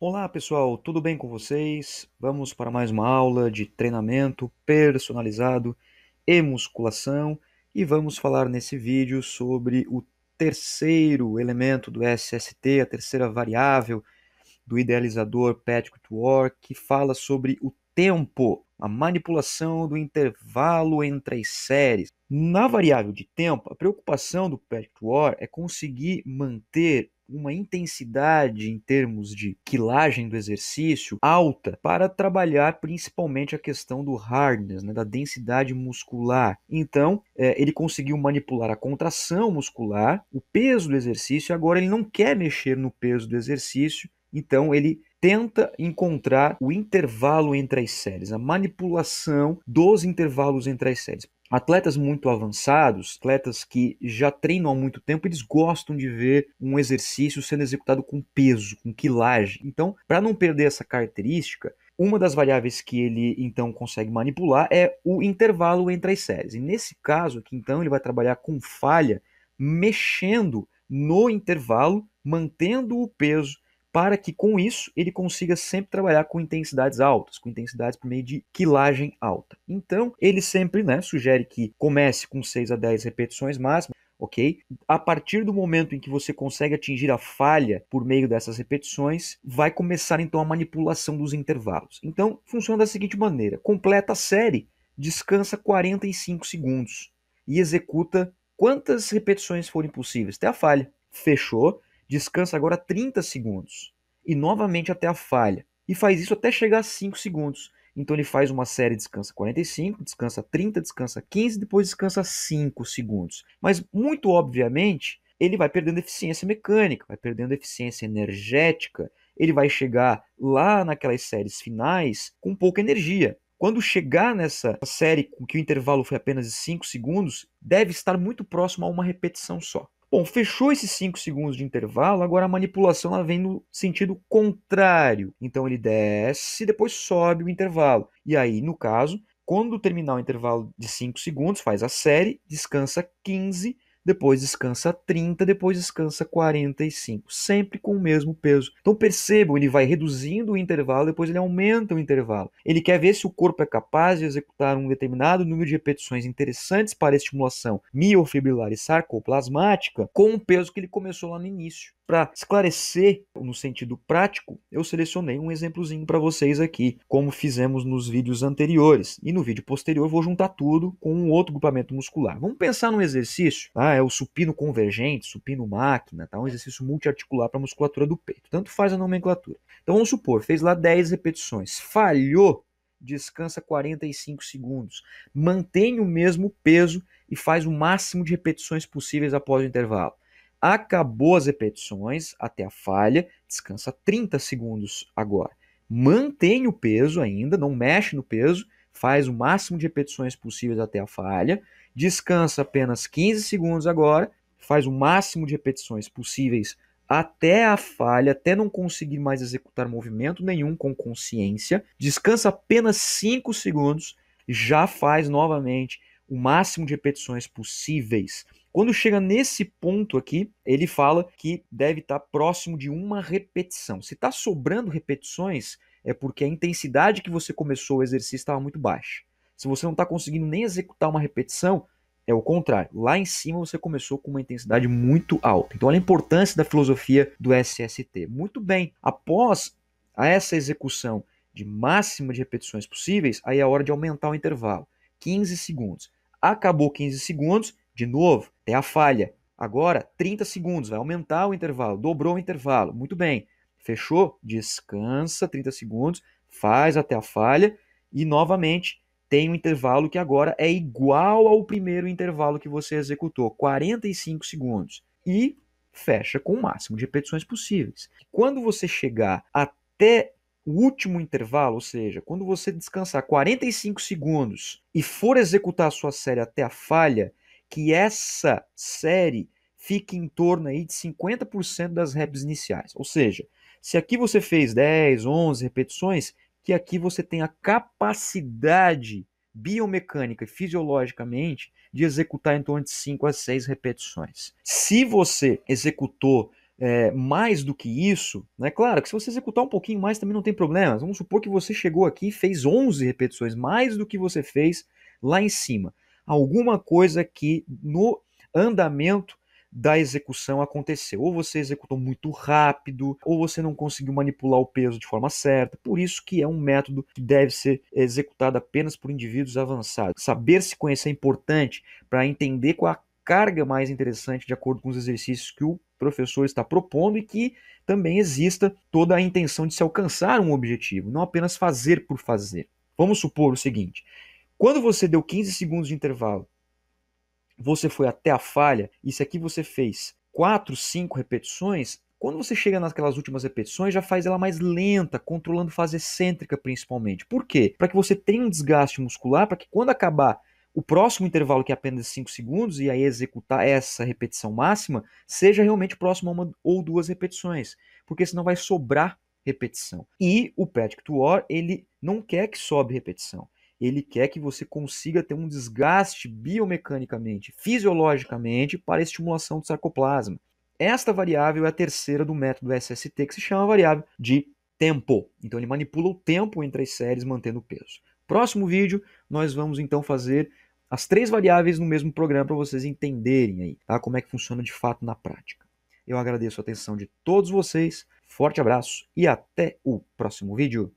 Olá pessoal, tudo bem com vocês? Vamos para mais uma aula de treinamento personalizado e musculação e vamos falar nesse vídeo sobre o terceiro elemento do SST, a terceira variável do idealizador Patrick Tuor, que fala sobre o tempo, a manipulação do intervalo entre as séries. Na variável de tempo, a preocupação do Patrick Tuor é conseguir manter uma intensidade em termos de quilagem do exercício alta para trabalhar principalmente a questão do hardness, né, da densidade muscular. Então, ele conseguiu manipular a contração muscular, o peso do exercício, agora ele não quer mexer no peso do exercício, então ele tenta encontrar o intervalo entre as séries, a manipulação dos intervalos entre as séries. Atletas muito avançados, atletas que já treinam há muito tempo, eles gostam de ver um exercício sendo executado com peso, com quilagem. Então, para não perder essa característica, uma das variáveis que ele então consegue manipular é o intervalo entre as séries. E nesse caso aqui, então, ele vai trabalhar com falha, mexendo no intervalo, mantendo o peso, para que com isso ele consiga sempre trabalhar com intensidades altas, com intensidades por meio de quilagem alta. Então, ele sempre sugere que comece com 6 a 10 repetições máximas, ok? A partir do momento em que você consegue atingir a falha por meio dessas repetições, vai começar então a manipulação dos intervalos. Então, funciona da seguinte maneira: completa a série, descansa 45 segundos e executa quantas repetições forem possíveis até a falha. Fechou. Descansa agora 30 segundos e novamente até a falha. E faz isso até chegar a 5 segundos. Então ele faz uma série, descansa 45, descansa 30, descansa 15, depois descansa 5 segundos. Mas muito obviamente ele vai perdendo eficiência mecânica, vai perdendo eficiência energética. Ele vai chegar lá naquelas séries finais com pouca energia. Quando chegar nessa série com que o intervalo foi apenas de 5 segundos, deve estar muito próximo a uma repetição só. Bom, fechou esses 5 segundos de intervalo, agora a manipulação ela vem no sentido contrário. Então ele desce, depois sobe o intervalo. E aí, no caso, quando terminar o intervalo de 5 segundos, faz a série, descansa 15, depois descansa 30, depois descansa 45. Sempre com o mesmo peso. Então percebam, ele vai reduzindo o intervalo, depois ele aumenta o intervalo. Ele quer ver se o corpo é capaz de executar um determinado número de repetições interessantes para a estimulação miofibrilar e sarcoplasmática com o peso que ele começou lá no início. Para esclarecer no sentido prático, eu selecionei um exemplozinho para vocês aqui, como fizemos nos vídeos anteriores. E no vídeo posterior vou juntar tudo com um outro grupamento muscular. Vamos pensar num exercício, tá? É o supino convergente, supino máquina, tá? Um exercício multiarticular para a musculatura do peito. Tanto faz a nomenclatura. Então vamos supor, fez lá 10 repetições, falhou, descansa 45 segundos, mantém o mesmo peso e faz o máximo de repetições possíveis após o intervalo. Acabou as repetições até a falha, descansa 30 segundos agora. Mantém o peso ainda, não mexe no peso, faz o máximo de repetições possíveis até a falha, descansa apenas 15 segundos agora, faz o máximo de repetições possíveis até a falha, até não conseguir mais executar movimento nenhum com consciência, descansa apenas 5 segundos, já faz novamente o máximo de repetições possíveis. Quando chega nesse ponto aqui, ele fala que deve estar próximo de uma repetição. Se está sobrando repetições, é porque a intensidade que você começou o exercício estava muito baixa. Se você não está conseguindo nem executar uma repetição, é o contrário. Lá em cima você começou com uma intensidade muito alta. Então olha a importância da filosofia do SST. Muito bem, após essa execução de máximo de repetições possíveis, aí é a hora de aumentar o intervalo. 15 segundos. Acabou 15 segundos. De novo, até a falha. Agora, 30 segundos, vai aumentar o intervalo, dobrou o intervalo. Muito bem, fechou? Descansa, 30 segundos, faz até a falha. E, novamente, tem um intervalo que agora é igual ao primeiro intervalo que você executou, 45 segundos. E fecha com o máximo de repetições possíveis. Quando você chegar até o último intervalo, ou seja, quando você descansar 45 segundos e for executar a sua série até a falha, que essa série fique em torno aí de 50% das reps iniciais. Ou seja, se aqui você fez 10, 11 repetições, que aqui você tem a capacidade biomecânica e fisiologicamente de executar em torno de 5 a 6 repetições. Se você executou mais do que isso, né? Claro que se você executar um pouquinho mais também não tem problema. Vamos supor que você chegou aqui e fez 11 repetições, mais do que você fez lá em cima. Alguma coisa que no andamento da execução aconteceu. Ou você executou muito rápido, ou você não conseguiu manipular o peso de forma certa. Por isso que é um método que deve ser executado apenas por indivíduos avançados. Saber se conhecer é importante para entender qual a carga mais interessante de acordo com os exercícios que o professor está propondo e que também exista toda a intenção de se alcançar um objetivo, não apenas fazer por fazer. Vamos supor o seguinte: quando você deu 15 segundos de intervalo, você foi até a falha, e se aqui você fez 4, 5 repetições, quando você chega naquelas últimas repetições, já faz ela mais lenta, controlando fase excêntrica principalmente. Por quê? Para que você tenha um desgaste muscular, para que quando acabar o próximo intervalo, que é apenas 5 segundos, e aí executar essa repetição máxima, seja realmente próximo a uma ou duas repetições, porque senão vai sobrar repetição. E o Patrick Tuor, ele não quer que sobe repetição. Ele quer que você consiga ter um desgaste biomecanicamente, fisiologicamente, para a estimulação do sarcoplasma. Esta variável é a terceira do método SST, que se chama variável de tempo. Então ele manipula o tempo entre as séries, mantendo o peso. Próximo vídeo, nós vamos então fazer as 3 variáveis no mesmo programa para vocês entenderem aí, tá? Como é que funciona de fato na prática. Eu agradeço a atenção de todos vocês, forte abraço e até o próximo vídeo.